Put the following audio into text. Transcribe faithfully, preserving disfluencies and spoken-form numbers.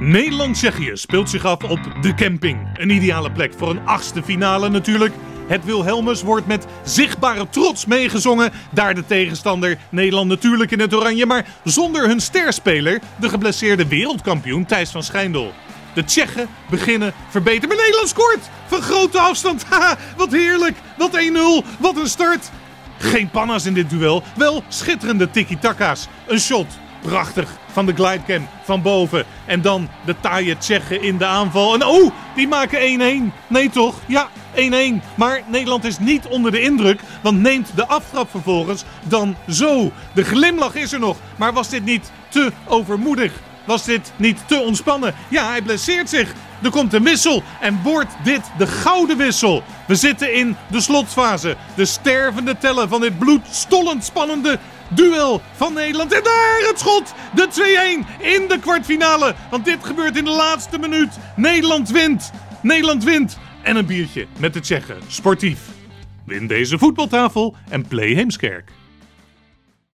Nederland-Tsjechië speelt zich af op de camping. Een ideale plek voor een achtste finale natuurlijk. Het Wilhelmus wordt met zichtbare trots meegezongen. Daar de tegenstander, Nederland natuurlijk in het oranje, maar zonder hun sterspeler, de geblesseerde wereldkampioen Thijs van Schijndel. De Tsjechen beginnen verbeterd, maar Nederland scoort! Van grote afstand, haha, wat heerlijk! Wat een nul, wat een start! Geen panna's in dit duel, wel schitterende tiki-taka's. Een shot, prachtig, van de glidecam, van boven. En dan de taaie Tsjechen in de aanval. En oh, die maken één één. Nee toch? Ja, één één. Maar Nederland is niet onder de indruk, want neemt de aftrap vervolgens dan zo. De glimlach is er nog, maar was dit niet te overmoedig? Was dit niet te ontspannen? Ja, hij blesseert zich. Er komt een wissel en wordt dit de gouden wissel. We zitten in de slotfase. De stervende tellen van dit bloedstollend spannende duel van Nederland. En daar het schot! De twee één in de kwartfinale. Want dit gebeurt in de laatste minuut. Nederland wint. Nederland wint. En een biertje met de Tsjechen. Sportief. Win deze voetbaltafel en play Heemskerk.